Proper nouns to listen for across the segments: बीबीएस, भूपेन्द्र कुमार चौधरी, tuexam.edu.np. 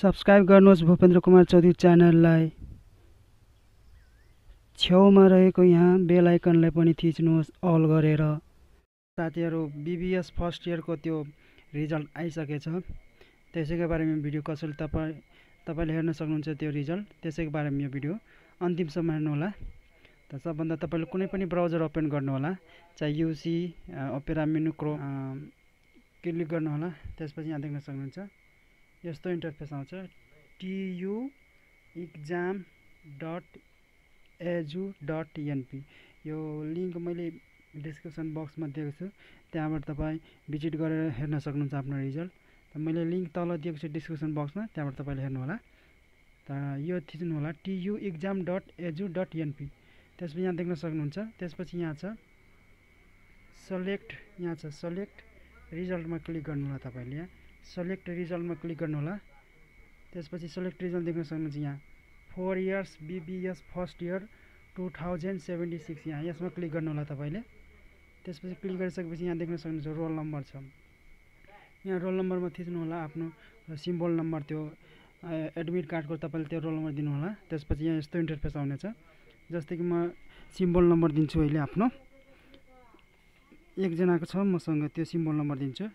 Subscribe गर्नुहोस् भूपेन्द्र कुमार चौधरी च्यानललाई। छेउमा रहेको यहाँ बेल आइकनलाई पनि थिच्नुहोस् अल गरेर। साथीहरु, बीबीएस फर्स्ट इयर को त्यो रिजल्ट आइसकेछ। त्यसैको बारेमा भिडियो कसरी तपाईले हेर्न सक्नुहुन्छ त्यो रिजल्ट, त्यसैको बारेमा यो भिडियो अन्तिम सम्म हेर्नु होला। त सबभन्दा तपाईले कुनै पनि ब्राउजर ओपन गर्नु होला, चाहे UC, Opera menu, Chrome click गर्नु होला। त्यसपछि यहाँ देख्न सक्नुहुन्छ यस्तो इन्टरफेस आउँछ, tuexam.edu.np। यो लिंक मैले डिस्क्रिप्सन बक्स में दिएको छु, त्यहाँबाट तपाई भिजिट गरेर हेर्न सक्नुहुन्छ आफ्नो रिजल्ट। त मैले लिंक तल दिएको छु डिस्क्रिप्सन बक्समा, त्यहाँबाट तपाईले हेर्नु होला। त यो थिच्नु होला tuexam.edu.np। त्यसपछि यहाँ देख्न सक्नुहुन्छ, त्यसपछि यहाँ छ सेलेक्ट, यहाँ छ सेलेक्ट रिजल्टमा क्लिक गर्नु होला। तपाईले यहाँ सेलेक्ट रिजल्टमा क्लिक गर्नु होला। त्यसपछि सेलेक्ट रिजल्ट देख्न सक्नुहुन्छ यहाँ 4 इयर्स बीबीएस फर्स्ट इयर 2076 यहाँ यसमा क्लिक गर्नु होला तपाईले। त्यसपछि क्लिक गरिसकेपछि यहाँ देख्न सक्नुहुन्छ रोल नम्बर छ। यहाँ रोल नम्बरमा थिच्नु होला आफ्नो सिम्बल नम्बर, त्यो एडमिट कार्डको तपाईले त्यो रोल नम्बर दिनु होला। त्यसपछि यहाँ यस्तो इन्टरफेस आउने छ, जस्तै कि म सिम्बल नम्बर दिन्छु, अहिले आफ्नो एकजनाको छ मसँग, त्यो सिम्बल नम्बर दिन्छु।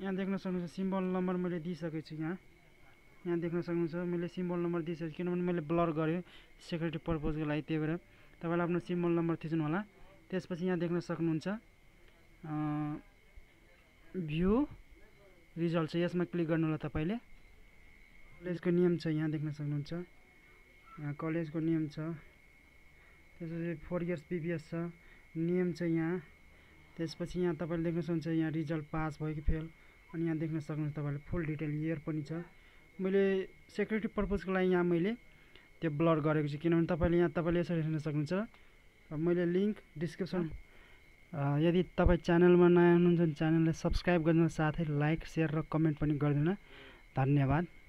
यहाँ देख्न सक्नुहुन्छ सिम्बल नम्बर मैले दिइसकेको छु। यहाँ देख्न सक्नुहुन्छ मैले सिम्बल नम्बर दिइसकेको छु, किनभने मैले ब्लर गरेँ सेक्युरिटी पर्पजको लागि, त्यही भएर तपाईले आफ्नो सिम्बल नम्बर थिच्नु होला। त्यसपछि यहाँ देख्न सक्नुहुन्छ भ्यू रिजल्ट छ, यसमा क्लिक गर्नु होला तपाईले। कलेजको नियम छ, यहाँ देख्न सक्नुहुन्छ कलेजको नियम छ। त्यसपछि 4 इयर्स बीबीएस छ, नियम छ यहाँ। त्यसपछि यहाँ तपाईले देख्न सक्नुहुन्छ यहाँ रिजल्ट पास भयो कि फेल, अनि यहाँ देख्न सक्नुहुन्छ तपाईले फुल डिटेल इयर पनि छ। मैले सेक्युरिटी पर्पजको लागि यहाँ मैले त्यो ब्लर गरेको छु, किनभने तपाईले यसरी हेर्न सक्नुहुन्छ। मैले लिंक डिस्क्रिप्सन, यदि तपाईँ च्यानलमा नयाँ हुनुहुन्छ भने च्यानललाई सब्स्क्राइब गर्नु, साथै लाइक, शेयर र कमेन्ट पनि गरिदिनु। धन्यवाद।